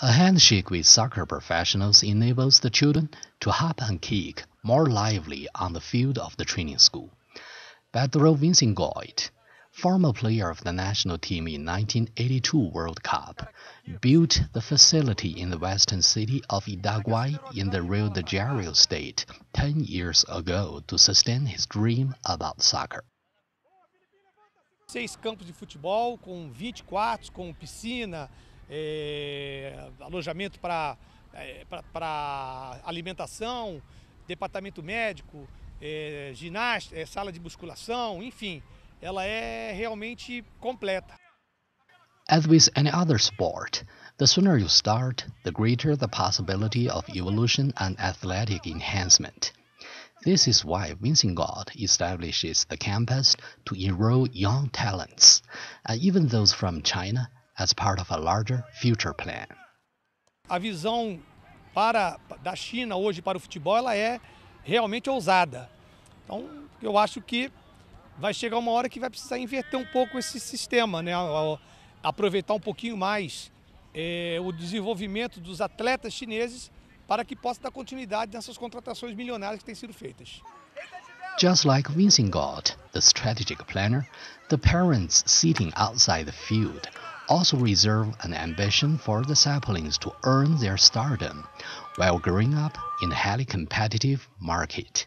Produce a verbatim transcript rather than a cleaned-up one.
A handshake with soccer professionals enables the children to hop and kick more lively on the field of the training school. Pedro Vicencote, former player of the national team in nineteen eighty-two World Cup, built the facility in the western city of Itaguai in the Rio de Janeiro state ten years ago to sustain his dream about soccer. Seis campos de futebol com vinte quartos, com piscina, É, alojamento para é, para alimentação, departamento médico, é, ginástica, é, sala de musculação, enfim, ela é realmente completa. As with any other sport, the sooner you start, the greater the possibility of evolution and athletic enhancement. This is why Vicencote establishes the campus to enroll young talents, and even those from China, as part of a larger future plan. A visão para da China hoje para o futebol ela é realmente ousada. Então, eu acho que vai chegar uma hora que vai precisar inverter um pouco esse sistema, né? Aproveitar um pouquinho mais é, o desenvolvimento dos atletas chineses para que possa dar continuidade nessas contratações milionárias que têm sido feitas. Just like Vicencote, the strategic planner, the parents sitting outside the field also reserve an ambition for the saplings to earn their stardom while growing up in a highly competitive market.